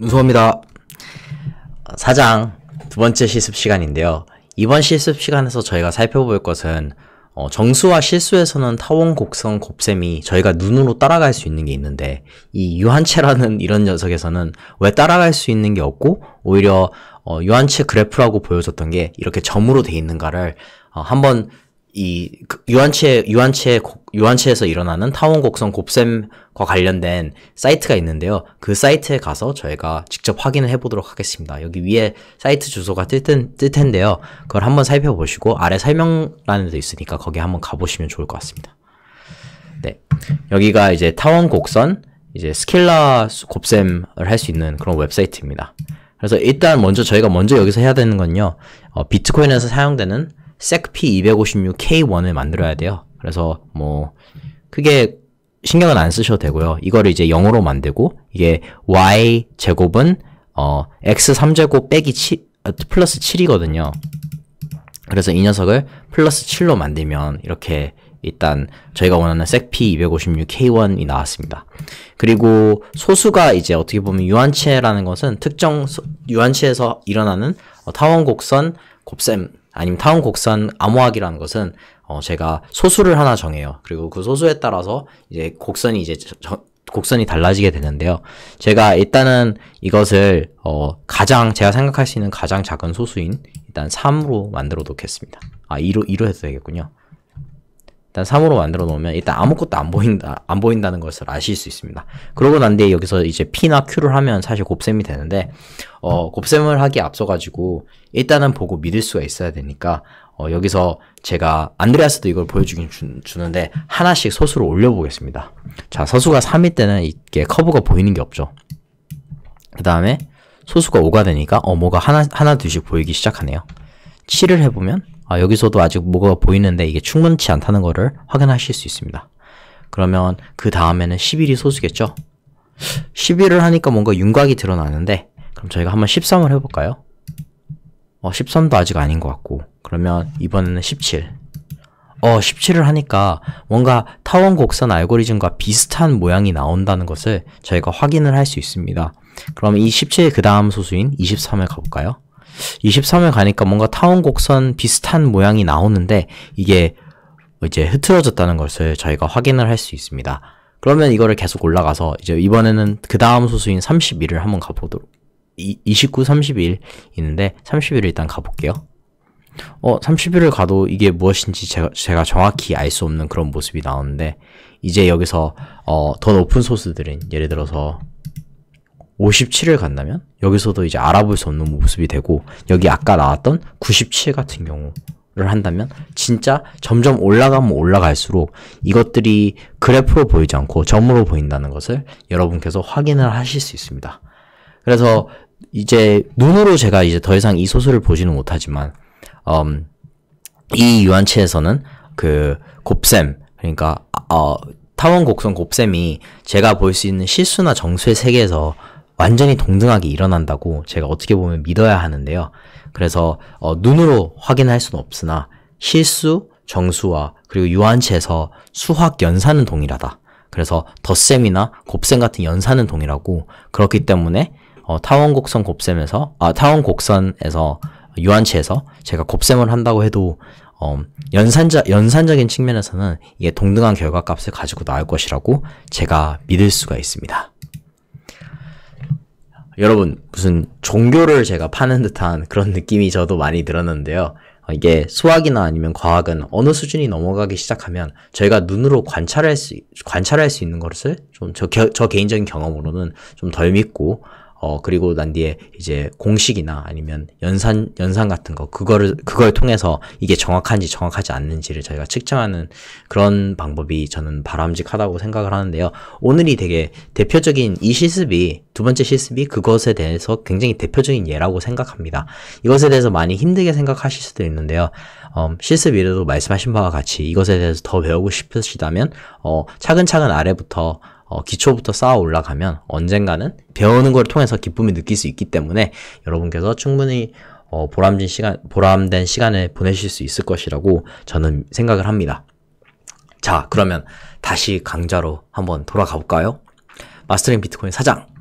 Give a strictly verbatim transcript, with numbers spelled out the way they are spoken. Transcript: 문소호입니다. 사장 두 번째 실습 시간인데요. 이번 실습 시간에서 저희가 살펴볼 것은 어, 정수와 실수에서는 타원, 곡선, 곱셈이 저희가 눈으로 따라갈 수 있는 게 있는데 이 유한체라는 이런 녀석에서는 왜 따라갈 수 있는 게 없고 오히려 어, 유한체 그래프라고 보여줬던 게 이렇게 점으로 돼 있는가를 어, 한번 이 유한체 유한체 유한체에서 일어나는 타원, 곡선, 곱셈과 관련된 사이트가 있는데요. 그 사이트에 가서 저희가 직접 확인을 해보도록 하겠습니다. 여기 위에 사이트 주소가 뜰, 뜰 텐데요. 그걸 한번 살펴보시고 아래 설명란에도 있으니까 거기 한번 가보시면 좋을 것 같습니다. 네, 여기가 이제 타원, 곡선, 이제 스킬라 곱셈을 할 수 있는 그런 웹사이트입니다. 그래서 일단 먼저 저희가 먼저 여기서 해야 되는 건요. 어, 비트코인에서 사용되는 에스이씨피이 이백오십육 케이 원을 만들어야 돼요. 그래서 뭐 크게 신경은 안 쓰셔도 되고요. 이거를 이제 영어로 만들고 이게 y 제곱은 어 엑스 삼 제곱 빼기 칠 플러스 칠이거든요. 그래서 이 녀석을 플러스 칠로 만들면 이렇게 일단 저희가 원하는 에스이씨피이 이백오십육 케이 원이 나왔습니다. 그리고 소수가 이제 어떻게 보면 유한체라는 것은 특정 소, 유한체에서 일어나는 어, 타원, 곡선, 곱셈 아니면 타원, 곡선, 암호학이라는 것은 어 제가 소수를 하나 정해요. 그리고 그 소수에 따라서 이제 곡선이 이제 저, 곡선이 달라지게 되는데요. 제가 일단은 이것을 어 가장 제가 생각할 수 있는 가장 작은 소수인 일단 삼으로 만들어 놓겠습니다. 아 이로 이로 해도 되겠군요. 일단 삼으로 만들어 놓으면 일단 아무것도 안 보인다 안 보인다는 것을 아실 수 있습니다. 그러고 난 뒤에 여기서 이제 P나 Q를 하면 사실 곱셈이 되는데 어 곱셈을 하기에 앞서 가지고 일단은 보고 믿을 수가 있어야 되니까 어 여기서 제가 안드레아스도 이걸 보여주긴 주, 주는데 하나씩 소수를 올려 보겠습니다. 자, 서수가 삼일 때는 이게 커브가 보이는 게 없죠. 그 다음에 소수가 오가 되니까 어 뭐가 하나 하나 둘씩 보이기 시작하네요. 칠을 해보면 아, 여기서도 아직 뭐가 보이는데 이게 충분치 않다는 거를 확인하실 수 있습니다. 그러면 그 다음에는 십일이 소수겠죠? 십일을 하니까 뭔가 윤곽이 드러나는데 그럼 저희가 한번 십삼을 해볼까요? 어, 십삼도 아직 아닌 것 같고 그러면 이번에는 십칠 어, 십칠을 하니까 뭔가 타원, 곡선 알고리즘과 비슷한 모양이 나온다는 것을 저희가 확인을 할 수 있습니다. 그럼 이 십칠의 그 다음 소수인 이십삼을 가볼까요? 이십삼을 가니까 뭔가 타원, 곡선 비슷한 모양이 나오는데 이게 이제 흐트러졌다는 것을 저희가 확인을 할 수 있습니다. 그러면 이거를 계속 올라가서 이제 이번에는 그 다음 소수인 삼십일을 한번 가보도록 이, 이십구, 삼십일 있는데 삼십일을 일단 가볼게요. 어, 삼십일을 가도 이게 무엇인지 제가, 제가 정확히 알 수 없는 그런 모습이 나오는데 이제 여기서 어, 더 높은 소수들은 예를 들어서 오십칠을 간다면 여기서도 이제 알아볼 수 없는 모습이 되고 여기 아까 나왔던 구십칠 같은 경우를 한다면 진짜 점점 올라가면 올라갈수록 이것들이 그래프로 보이지 않고 점으로 보인다는 것을 여러분께서 확인을 하실 수 있습니다. 그래서 이제 눈으로 제가 이제 더 이상 이 소수를 보지는 못하지만 음, 이 유한체에서는 그 곱셈 그러니까 어, 타원, 곡선, 곱셈이 제가 볼 수 있는 실수나 정수의 세계에서 완전히 동등하게 일어난다고 제가 어떻게 보면 믿어야 하는데요. 그래서 어, 눈으로 확인할 수는 없으나 실수, 정수와 그리고 유한체에서 수학 연산은 동일하다. 그래서 덧셈이나 곱셈 같은 연산은 동일하고 그렇기 때문에 어, 타원, 곡선, 곱셈에서 아 타원, 곡선에서 유한체에서 제가 곱셈을 한다고 해도 어, 연산자, 연산적인 측면에서는 이게 동등한 결과값을 가지고 나올 것이라고 제가 믿을 수가 있습니다. 여러분 무슨 종교를 제가 파는 듯한 그런 느낌이 저도 많이 들었는데요. 이게 수학이나 아니면 과학은 어느 수준이 넘어가기 시작하면 저희가 눈으로 관찰할 수 관찰할 수 있는 것을 좀 저 저 개인적인 경험으로는 좀 덜 믿고 어 그리고 난 뒤에 이제 공식이나 아니면 연산 연산 같은 거 그거를 그걸 통해서 이게 정확한지 정확하지 않는지를 저희가 측정하는 그런 방법이 저는 바람직하다고 생각을 하는데요. 오늘이 되게 대표적인 이 실습이 두 번째 실습이 그것에 대해서 굉장히 대표적인 예라고 생각합니다. 이것에 대해서 많이 힘들게 생각하실 수도 있는데요. 어, 실습 이래도 말씀하신 바와 같이 이것에 대해서 더 배우고 싶으시다면 어, 차근차근 아래부터 어, 기초부터 쌓아 올라가면 언젠가는 배우는 걸 통해서 기쁨이 느낄 수 있기 때문에 여러분께서 충분히 어, 보람진 시간, 보람된 시간을 보내실 수 있을 것이라고 저는 생각을 합니다. 자, 그러면 다시 강좌로 한번 돌아가 볼까요? 마스터링 비트코인 사장